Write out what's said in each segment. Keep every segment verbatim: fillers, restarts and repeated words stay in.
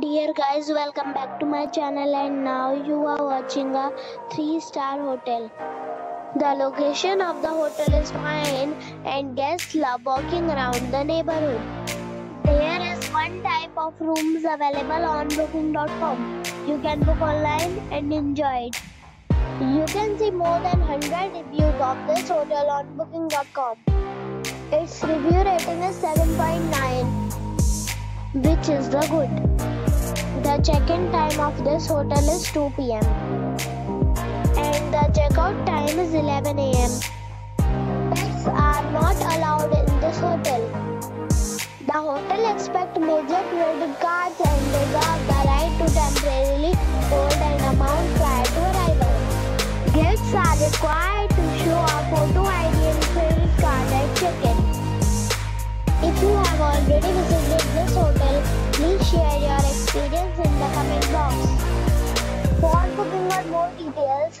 Dear guys, welcome back to my channel and now you are watching a three star hotel. The location of the hotel is fine and guests love walking around the neighborhood. There is one type of rooms available on booking dot com. You can book online and enjoy it. You can see more than one hundred reviews of this hotel on booking dot com. Its review rating is seven point nine, which is the good. The check-in time of this hotel is two p m and the check-out time is eleven a m Pets are not allowed in this hotel. The hotel accepts major credit cards and reserves the right to temporarily hold an amount prior to arrival. Guests are required to show a photo I D and credit card at check-in. If you have already visited this hotel, please share your experience in the comment box. For booking or more details,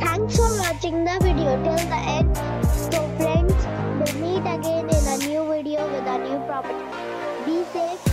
Thanks for watching the video till the end. So friends, we'll meet again in a new video with a new property. Be safe.